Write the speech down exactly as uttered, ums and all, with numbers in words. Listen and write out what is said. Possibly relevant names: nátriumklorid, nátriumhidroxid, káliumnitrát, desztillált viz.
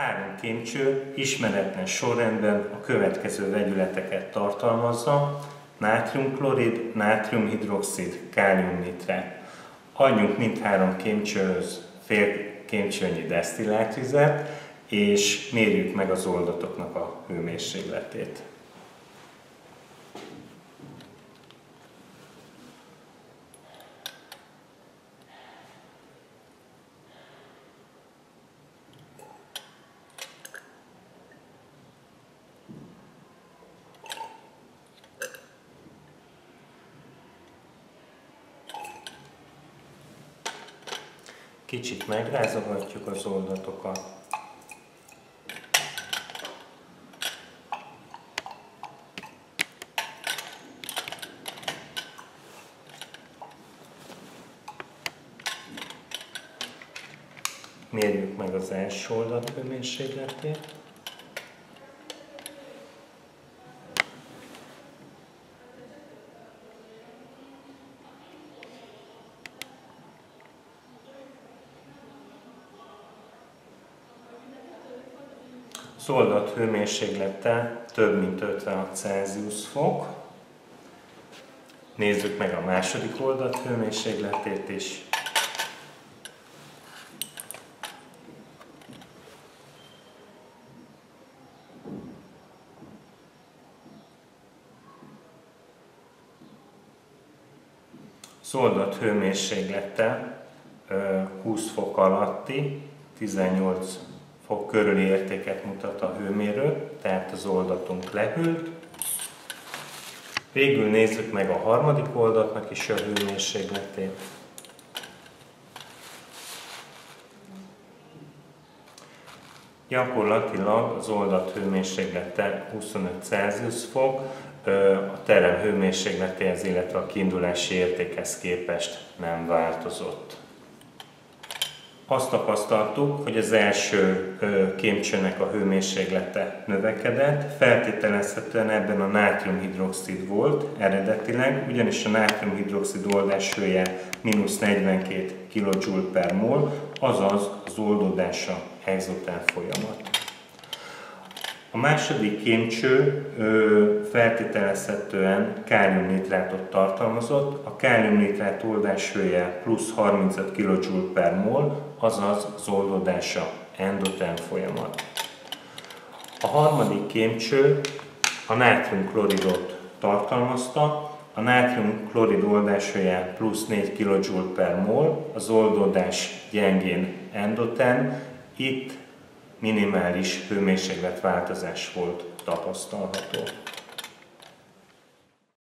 Három kémcső ismeretlen sorrendben a következő vegyületeket tartalmazza: nátriumklorid, nátriumhidroxid, káliumnitrát. Adjunk mindhárom kémcsőhöz fél kémcsőnyi desztillált vizet, és mérjük meg az oldatoknak a hőmérsékletét. Kicsit megrázogatjuk az oldatokat. Mérjük meg az első oldat hőmérsékletét. Az oldat hőmérséklete több mint ötvenhat Celsius fok. Nézzük meg a második oldat hőmérsékletét is. Az oldat hőmérséklete húsz fok alatti, tizennyolc fok körüli értéket mutat a hőmérő, tehát az oldatunk lehűlt. Végül nézzük meg a harmadik oldatnak is a hőmérsékletét. Gyakorlatilag az oldat hőmérséklete huszonöt Celsius fok, a terem hőmérsékletéhez, illetve a kiindulási értékhez képest nem változott. Azt tapasztaltuk, hogy az első kémcsőnek a hőmérséklete növekedett, feltételezhetően ebben a nátriumhidroxid volt eredetileg, ugyanis a nátriumhidroxid oldás hője mínusz negyvenkét kJ per mol, azaz az oldódása exotern folyamat. A második kémcső feltételezhetően káliumnitrátot tartalmazott, a káliumnitrát oldás hője plusz harmincöt kJ per mol, azaz az oldódása endoterm folyamat. A harmadik kémcső a nátriumkloridot tartalmazta, a nátriumklorid oldás hője plusz négy kJ per mol, az oldódás gyengén endoterm, itt minimális hőmérsékletváltozás volt tapasztalható.